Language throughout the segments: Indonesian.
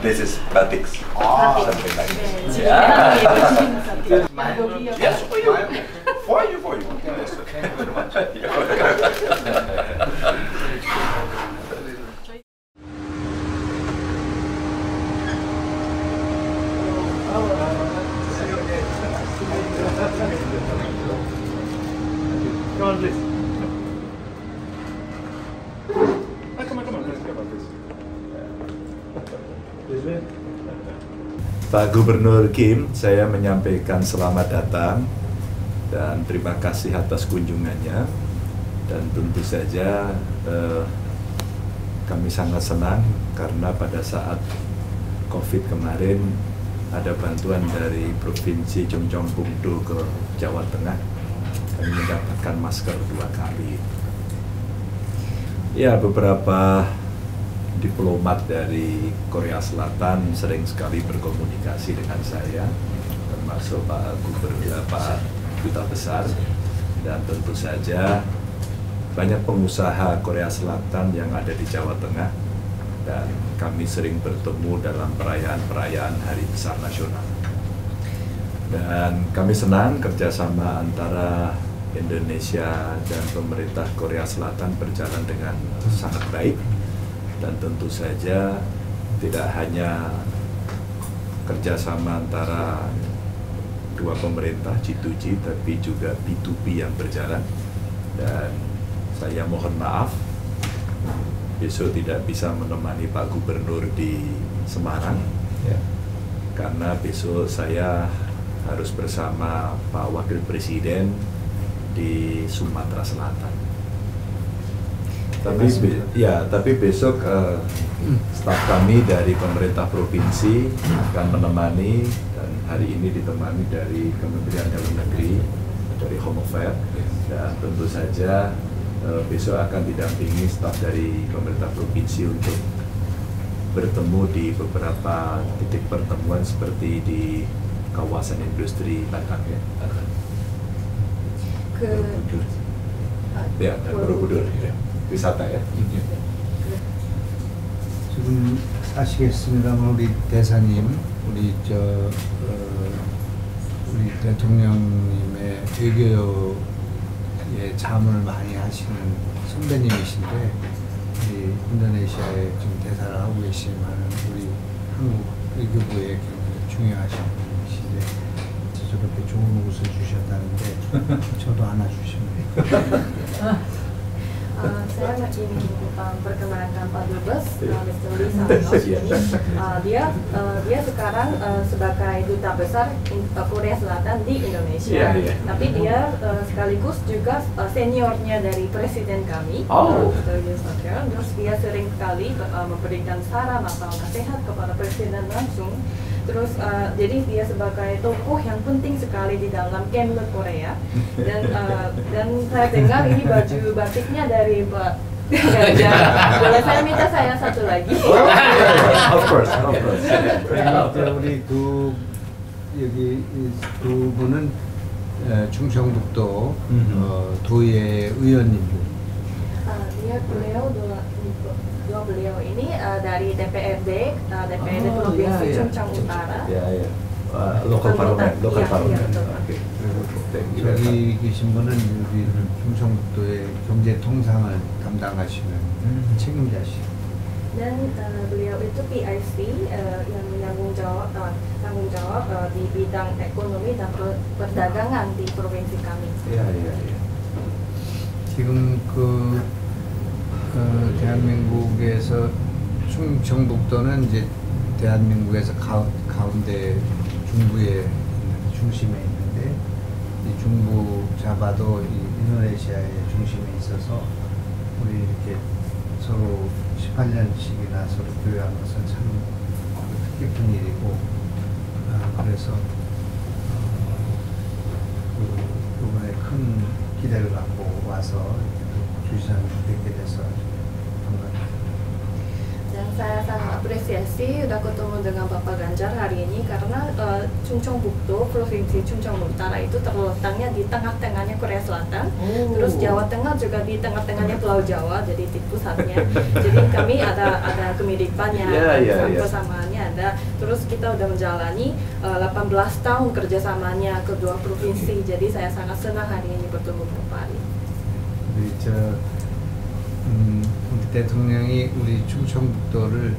This is batiks. Oh, something like this. Yeah. Yes, for you. Yes, thank you very much. Come on, please. Come on, let's talk about this. Pak Gubernur Kim, saya menyampaikan selamat datang dan terima kasih atas kunjungannya, dan tentu saja kami sangat senang karena pada saat COVID kemarin ada bantuan dari Provinsi Chungcheongbukdo ke Jawa Tengah. Kami mendapatkan masker 2 kali. Ya, beberapa diplomat dari Korea Selatan sering sekali berkomunikasi dengan saya, termasuk Pak Gubernur, Pak Duta Besar, dan tentu saja banyak pengusaha Korea Selatan yang ada di Jawa Tengah, dan kami sering bertemu dalam perayaan-perayaan Hari Besar Nasional. Dan kami senang kerjasama antara Indonesia dan pemerintah Korea Selatan berjalan dengan sangat baik. Dan tentu saja tidak hanya kerjasama antara 2 pemerintah G2G, tapi juga B2B yang berjalan. Dan saya mohon maaf, besok tidak bisa menemani Pak Gubernur di Semarang, ya, karena besok saya harus bersama Pak Wakil Presiden di Sumatera Selatan. Tapi besok staf kami dari pemerintah provinsi akan menemani, dan hari ini ditemani dari Kementerian Luar Negeri, dari Homofair, dan tentu saja besok akan didampingi staf dari pemerintah provinsi untuk bertemu di beberapa titik pertemuan seperti di kawasan industri Batak, ya. Ya, dan Purwodur, ya. wisata, ya. 지금 아시겠습니다만 우리 대사님, 우리 우리 대통령님의 외교에 자문을 많이 하시는 선배님이신데, 우리 인도네시아에 지금 대사를 하고 계시지만 우리 한국 외교부에 굉장히 중요하신 분이신데 저렇게 좋은 옷을 주셨다는데 저도 하나 주시면. Saya ingin perkenalkan Pak Dubes, Mr Lee. Dia sekarang sebagai Duta Besar Korea Selatan di Indonesia, tapi dia sekaligus juga seniornya dari Presiden kami, Mr Yoon Suk Yeol. Terus dia sering sekali memberikan saran atau nasihat kepada Presiden langsung. Terus jadi dia sebagai tokoh yang penting sekali di dalam Kemlu Korea, dan saya dengar ini baju batiknya dari Pak Ganjar. Boleh saya minta saya satu lagi? Of course. 우리 두 여기 두 분은 충청북도 도의 의원님들. Beliau ini dari DPRD Provinsi Chungcheong Utara. Ya. Lokal parlemen, lokal parlemen. Oke. 여기 계신 분은 여기 충청북도의 경제 통상을 담당하시는 책임자시고. Dan beliau itu PIC yang tanggung jawab di bidang ekonomi dan perdagangan di provinsi kami. Iya. 지금 대한민국에서 충청북도는 이제 대한민국에서 가운데 중부에 중심에 있는데, 이 중부 자바도 이 인도네시아의 중심에 있어서 우리 이렇게 서로 18년씩이나 서로 교류한 것은 참 뜻깊은 일이고, 그래서 이번에 큰 기대를 갖고 와서 주시는 뵙게 돼서. Dan saya sangat apresiasi udah ketemu dengan Bapak Ganjar hari ini karena Chungcheongbukdo, provinsi Chungcheongbuk Utara itu terletaknya di tengah-tengahnya Korea Selatan, terus Jawa Tengah juga di tengah-tengahnya Pulau Jawa, jadi di pusatnya. Jadi kami ada kemiripannya, persamaannya ada. Terus kita udah menjalani 18 tahun kerjasamanya kedua provinsi, jadi saya sangat senang hari ini bertemu kembali. 대통령이 우리 충청북도를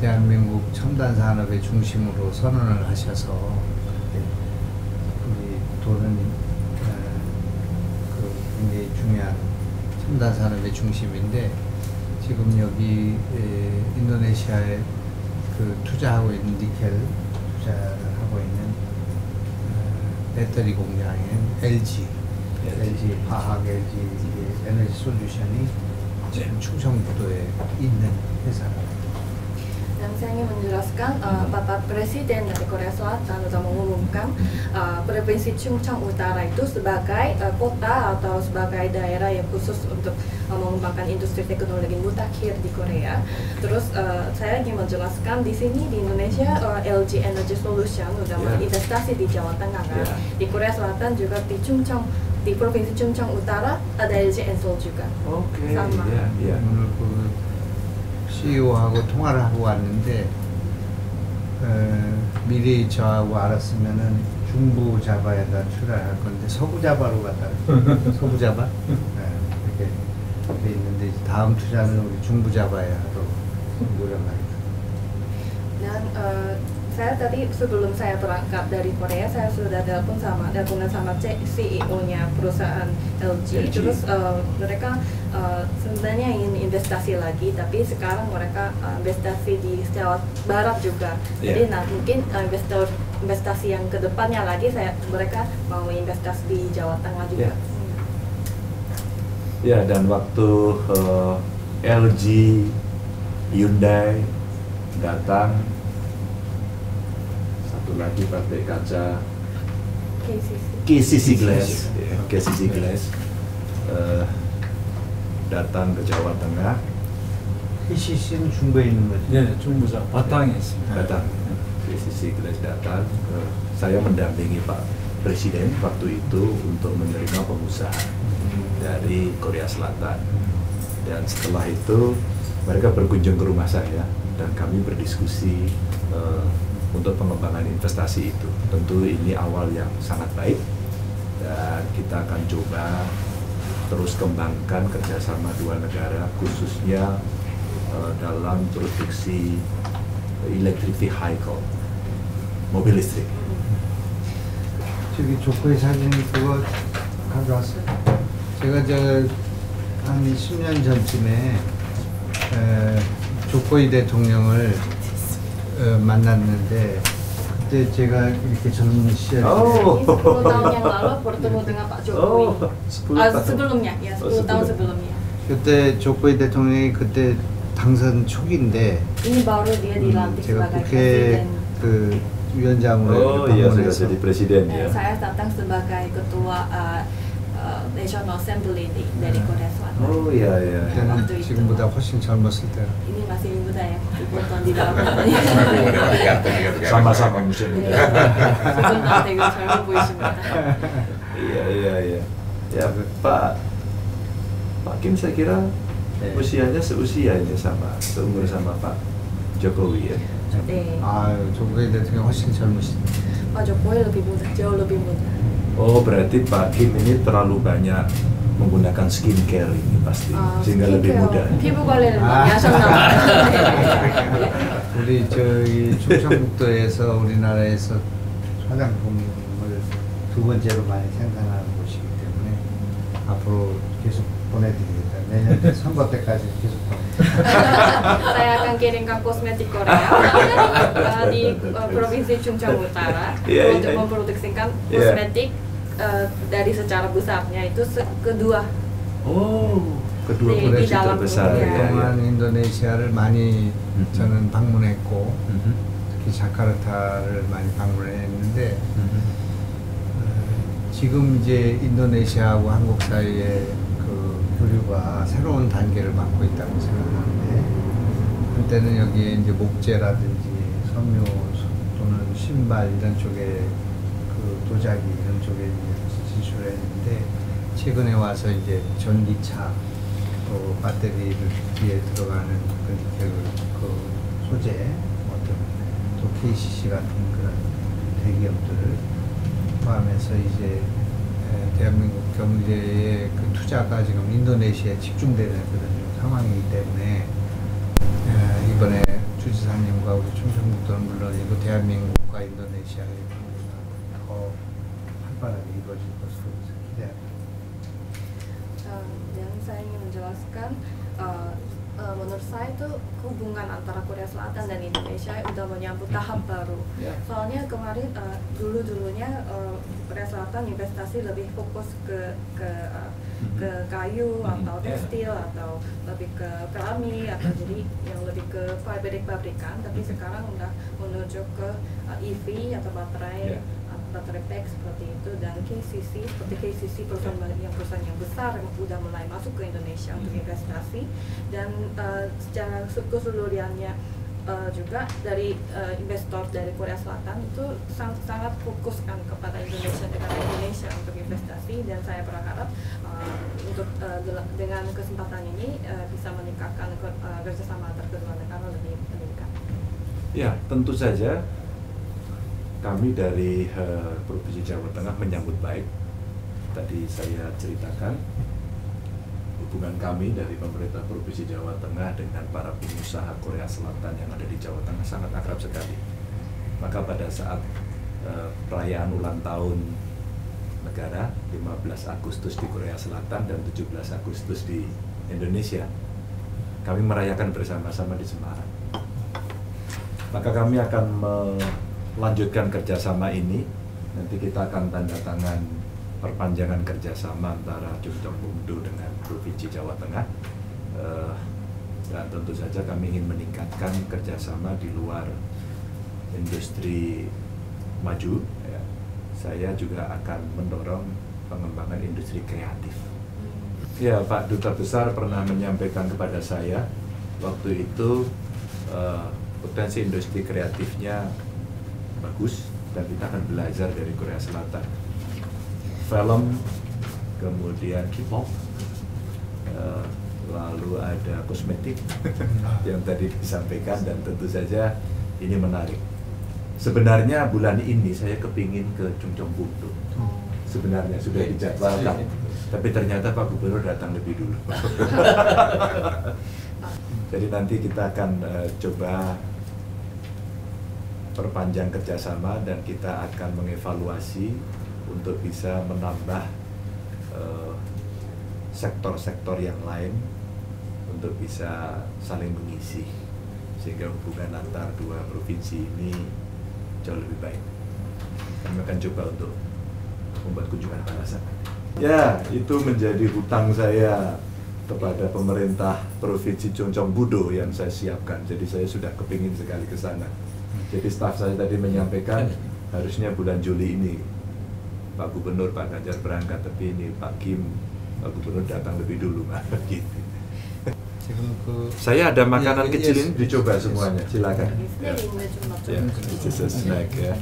대한민국 첨단 산업의 중심으로 선언을 하셔서 우리 도는 굉장히 중요한 첨단 산업의 중심인데 지금 여기 인도네시아에 투자하고 있는 니켈 투자를 하고 있는 배터리 공장인 LG 화학 LG 에너지 솔루션이 Chungcheongbudo에 있는 회사입니다. Saya ingin menjelaskan Bapak Presiden dari Korea Selatan sudah mengumumkan Provinsi Chungcheong Utara itu sebagai kota atau sebagai daerah yang khusus untuk mengembangkan industri teknologi mutakhir di Korea. Terus saya ingin menjelaskan di sini di Indonesia LG Energy Solution sudah berinvestasi di Jawa Tengah, kan? Di Korea Selatan juga di Chungcheong, di Provinsi Chungcheong Utara ada LG Energy juga. Oke. Sama. Menurut CEO하고 통화를 하고 왔는데 미리 저하고 알았으면은 중부 자바에다 출하할 건데 서부 자바로 갔다 서부 자바 이렇게 돼 있는데 다음 투자는 우리 중부 자바에 하도록 노력합니다. Saya tadi sebelum saya berangkat dari Korea saya sudah teleponan sama CEO-nya perusahaan LG. Terus mereka sebenarnya ingin investasi lagi, tapi sekarang mereka investasi di Jawa Barat juga. Jadi mungkin investasi yang kedepannya lagi mereka mau investasi di Jawa Tengah juga. Ya, dan waktu LG Hyundai datang, satu lagi pakai kaca KCC Glass, datang ke Jawa Tengah. KCC-는 중부에 있는 거죠? 네, 중부죠. 바탕에 있습니다. 바탕. KCC Glass datang. Saya mendampingi Pak Presiden waktu itu untuk menerima pengusaha dari Korea Selatan. Dan setelah itu mereka berkunjung ke rumah saya dan kami berdiskusi untuk pengembangan investasi itu. Tentu ini awal yang sangat baik dan kita akan coba terus kembangkan kerjasama dua negara khususnya dalam produksi electric vehicle, mobil listrik. 저기 조커의 사진 그거 가져왔어요. 제가 한 10년 전쯤에 조코이 대통령을 만났는데 그때 제가 이렇게 젊은 시절에 10 tahun yang lalu bertemu dengan Pak Jokowi. sebelumnya. 그때 조코이 대통령이 그때 당선 초기인데 제가 국회 그 위원장으로 방문해서 saya datang sebagai ketua National Assembly dari Korea Selatan. Waktu itu. 지금보다 훨씬 젊었을 때. Ini masih muda ya, ditonton di dalam. Sama-sama muda. Iya. Ya Pak Kim saya kira usianya seumur sama Pak Jokowi ya. Jokowi 대통령 훨씬 젊으시네. Pak Jokowi lebih muda, jauh lebih muda. Oh, berarti Pak Kim ini terlalu banyak menggunakan skincare ini pasti, sehingga lebih muda. 피부 관리를 많이 하셨나? 우리 저기 충청북도에서 우리나라에서 화장품을 두 번째로 많이 생산하는 곳이기 때문에 앞으로 계속 보내드립니다. 내년 선거 때까지 계속 saya akan kirimkan kosmetik Korea di provinsi Chungcheong Utara untuk memproduksikan kosmetik dari secara besarnya itu kedua. Kedua provinsi terbesar dengan Indonesia를 많이 저는 방문했고 특히 자카르타를 많이 방문했는데 지금 이제 인도네시아하고 한국 사이에 교류가 새로운 단계를 맡고 있다고 생각하는데 그때는 여기에 이제 목재라든지 섬유 또는 신발 이런 쪽에 그 도자기 이런 쪽에 이제 진출을 했는데 최근에 와서 이제 전기차 또 배터리 뒤에 들어가는 그 소재 어떤 또 KCC 같은 그런 대기업들을 포함해서 이제 대한민국 경제의 그 투자가 지금 인도네시아에 집중되는 그런 상황이기 때문에 이번에 주지사님과 우리 충청북도는 물론이고 대한민국과 인도네시아의 관계가 더 활발하게 이루어질 것으로 기대합니다. Yang saya ingin menjelaskan, menurut saya itu hubungan antara Korea Selatan dan Indonesia udah menyambut tahap baru. Soalnya kemarin dulunya Korea Selatan investasi lebih fokus ke kayu atau tekstil atau lebih ke kerami atau jadi yang lebih ke pabrik-pabrikan, tapi sekarang udah menuju ke EV atau baterai. Baterai pack seperti itu dan KCC seperti KCC perusahaan yang besar yang sudah mulai masuk ke Indonesia untuk investasi dan secara keseluruhannya juga dari investor dari Korea Selatan itu sangat fokuskan kepada Indonesia untuk investasi dan saya berharap dengan kesempatan ini bisa meningkatkan kerjasama antar kedua negara lebih meningkat. Ya tentu saja. Kami dari Provinsi Jawa Tengah menyambut baik. Tadi saya ceritakan hubungan kami dari pemerintah Provinsi Jawa Tengah dengan para pengusaha Korea Selatan yang ada di Jawa Tengah sangat akrab sekali. Maka pada saat perayaan ulang tahun negara 15 Agustus di Korea Selatan dan 17 Agustus di Indonesia, kami merayakan bersama-sama di Semarang. Maka kami akan lanjutkan kerjasama ini. Nanti kita akan tanda tangan perpanjangan kerjasama antara Chungcheongbukdo dengan Provinsi Jawa Tengah. Dan tentu saja kami ingin meningkatkan kerjasama di luar industri maju. Saya juga akan mendorong pengembangan industri kreatif. Ya, Pak Duta Besar pernah menyampaikan kepada saya waktu itu potensi industri kreatifnya bagus dan kita akan belajar dari Korea Selatan. Film, kemudian K-pop, lalu ada kosmetik yang tadi disampaikan dan tentu saja ini menarik. Sebenarnya bulan ini saya kepingin ke Chungcheongbukdo. Sebenarnya sudah dijadwalkan, tapi ternyata Pak Gubernur datang lebih dulu. Jadi nanti kita akan coba perpanjang kerjasama dan kita akan mengevaluasi untuk bisa menambah sektor-sektor yang lain untuk bisa saling mengisi sehingga hubungan antar dua provinsi ini jauh lebih baik. Kami akan coba untuk membuat kunjungan balasan. Ya, itu menjadi hutang saya kepada pemerintah Provinsi Jeonjongbukdo yang saya siapkan. Jadi saya sudah kepingin sekali ke sana. Jadi staf saya tadi menyampaikan harusnya bulan Juli ini Pak Gubernur, Pak Ganjar berangkat, tapi ini Pak Kim, Pak Gubernur datang lebih dulu. Gitu. Saya ada makanan kecil ini dicoba semuanya, silakan. Ya, it's a snack ya.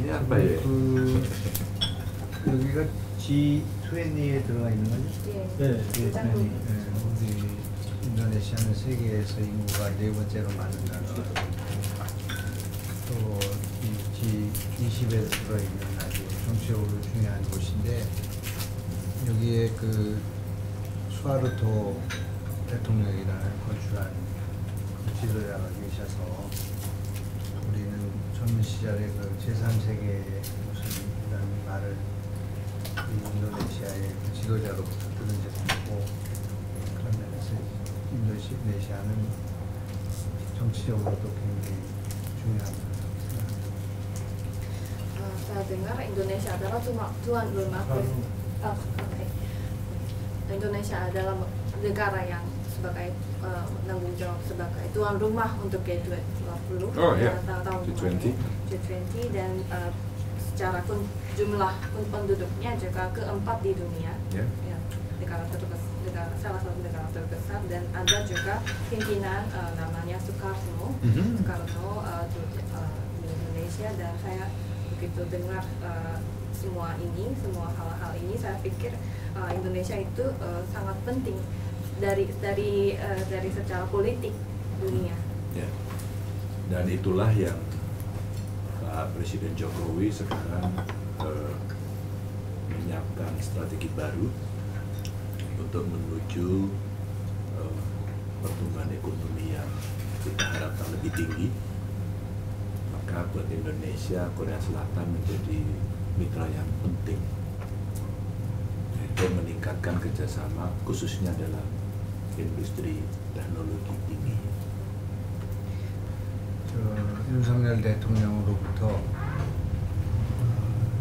Ini apa ya? 여기가 G20에 들어가 있는 거죠? 네, G20. 인도네시아는 세계에서 인구가 4번째로 많은 나라로 또 G20에 들어있는 아주 정치적으로 중요한 곳인데 여기에 그 수하루토 대통령이라는 건축한 그 지도자가 계셔서 우리는 젊은 시절에 그 제3세계의 무슨 이런 말을 인도네시아의 그 지도자로부터 들은 적이 있고 인도네시아는 정치적으로도 굉장히 중요합니다. Saya dengar Indonesia adalah Indonesia adalah negara yang sebagai menanggung jawab sebagai tuan rumah untuk G20 tahun G20 dan secara jumlah penduduknya juga keempat di dunia negara terbesar. negara, salah satu negara terbesar, dan ada juga pimpinan namanya Soekarno di Indonesia, dan saya begitu dengar semua hal-hal ini saya pikir Indonesia itu sangat penting dari secara politik dunia. Ya. Dan itulah yang Pak Presiden Jokowi sekarang menyiapkan strategi baru untuk menuju pertumbuhan ekonomi yang kita harapkan lebih tinggi. Maka buat Indonesia, Korea Selatan menjadi mitra yang penting, yaitu meningkatkan kerjasama khususnya dalam industri teknologi tinggi. 윤석열 대통령으로부터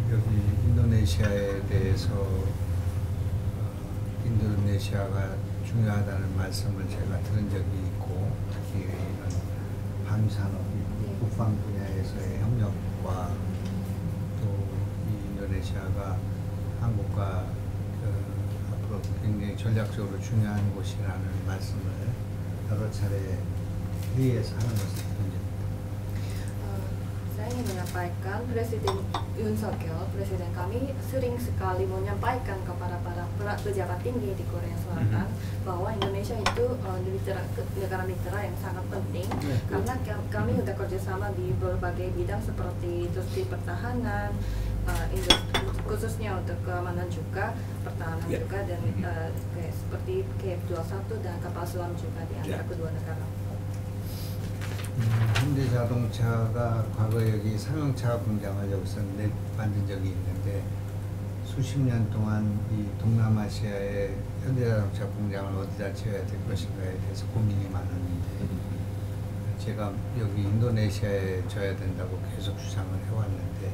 여기 인도네시아에 대해서 인도네시아가 중요하다는 말씀을 제가 들은 적이 있고, 특히 이런 방산업, 국방 분야에서의 협력과 또 인도네시아가 한국과 앞으로 굉장히 전략적으로 중요한 곳이라는 말씀을 여러 차례 회의에서 하는 것을 들은 적입니다. Saya ingin menyampaikan Presiden Yoon Suk Yeol, Presiden kami sering sekali menyampaikan kepada para pejabat tinggi di Korea Selatan bahwa Indonesia itu negara mitra yang sangat penting, karena kami sudah kerjasama di berbagai bidang seperti industri pertahanan, khususnya untuk keamanan juga, pertahanan juga, dan seperti KF21 dan kapal selam juga di antara kedua negara. 현대 자동차가 과거에 여기 상용차 공장을 여기서 만든 적이 있는데, 수십 년 동안 이 동남아시아의 현대 자동차 공장을 어디다 지어야 될 것인가에 대해서 고민이 많았는데, 제가 여기 인도네시아에 져야 된다고 계속 주장을 해왔는데,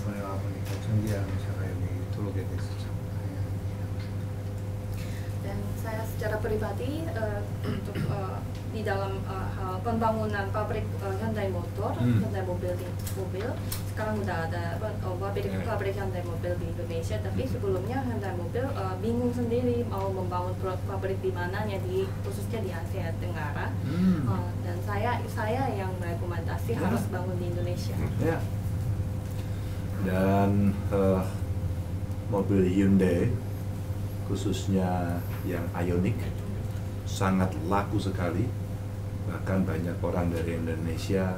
이번에 와보니까 전기 자동차가 여기 들어오게 됐어요. Dan saya secara pribadi untuk di dalam hal pembangunan pabrik Hyundai Motor, Hyundai mobil sekarang udah ada pabrik Hyundai mobil di Indonesia, tapi sebelumnya Hyundai mobil bingung sendiri mau membangun pabrik di mananya, khususnya di Asia Tenggara. Dan saya yang merekomendasi harus bangun di Indonesia. Yeah. Dan mobil Hyundai, khususnya yang Ioniq, sangat laku sekali. Bahkan banyak orang dari Indonesia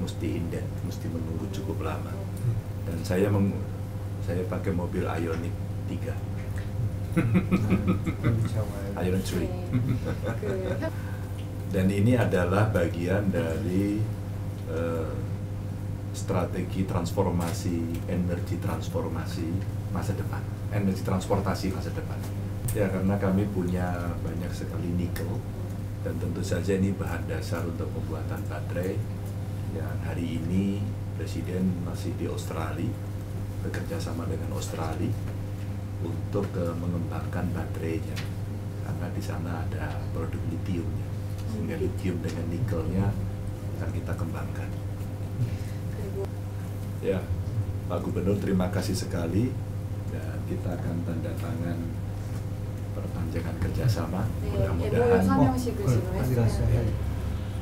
mesti menunggu cukup lama. Dan saya pakai mobil Ioniq 3. Ioniq 3. Dan ini adalah bagian dari strategi transformasi, energi transformasi masa depan, energi transportasi masa depan. Ya, karena kami punya banyak sekali nikel, dan tentu saja ini bahan dasar untuk pembuatan baterai. Dan hari ini Presiden masih di Australia, bekerja sama dengan Australia untuk mengembangkan baterainya, karena di sana ada produk litiumnya, sehingga litium dengan nikelnya akan kita kembangkan. Ya, Pak Gubernur, terima kasih sekali, dan kita akan tanda tangan perpanjangan kerjasama, mudah-mudahan.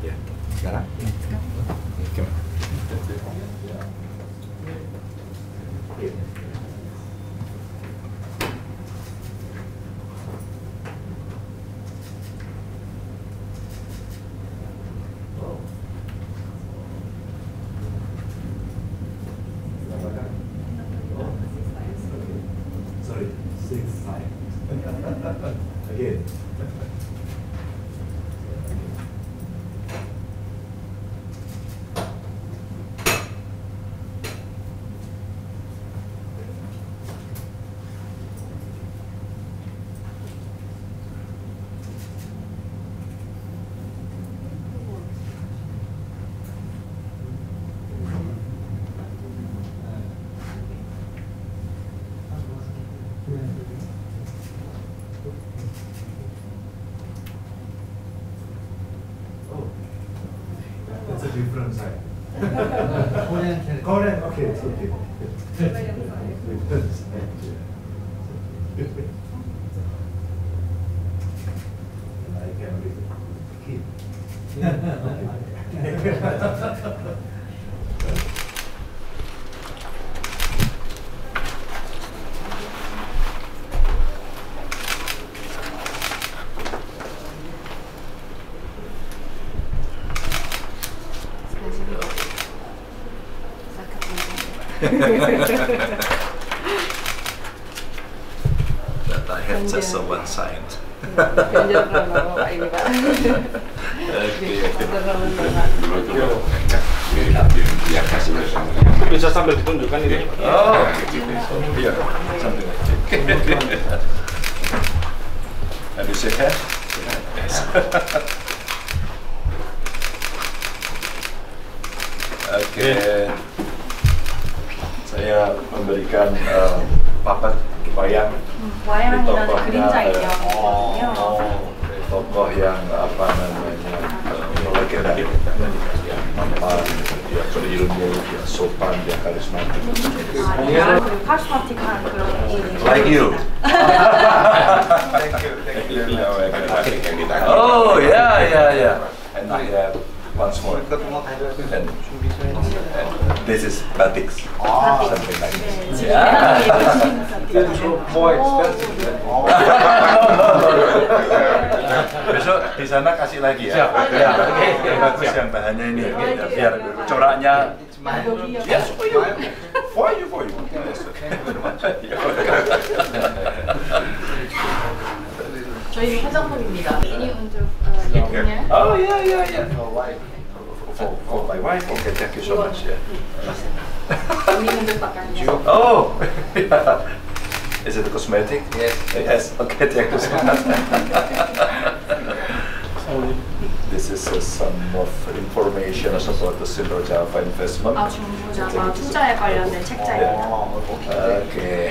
Ya, sekarang. Different side. Korean, okay, it's okay. ya begitu. Data heads as someone signed. Ganjar Pranowo Pak ini Pak. Oke. Bisa sambil ditunjukkan ini. Oh, iya. Sambil. Aduh sehat. Oke. Saya memberikan papat wayang di tokoh yang apa namanya melekat yang mampan, yang berilmu, yang sopan, yang karismatik. Like you. Thank you. Oh ya ya ya. And I have once more. This is batiks, something like this. Yeah. It's more expensive than. Besok di sana kasih lagi ya. Ya, bagus yang bahannya ini. Biar coraknya. Yes, for you. For you, for you. Thank you very much. 저희 화장품입니다. 이니 untuk 예쁘냐? Oh yeah, yeah, yeah. Oh, my wife? Okay, thank you so much. Yeah. Oh, is it a cosmetic? Yes. Yes, okay, thank you so much. This is some of information about the Silver Java investment. 투자에 관련된 책자입니다. Okay.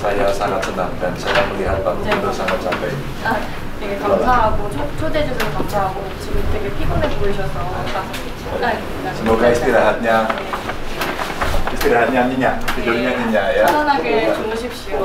Saya sangat senang dan saya melihat Pak Gubernur sangat capek. 되게 감사하고 초대해 주셔서 감사하고 지금 되게 피곤해 보이셔서 semoga istirahatnya nyenyak, tidurnya nyenyak ya. 편안하게 주무십시오.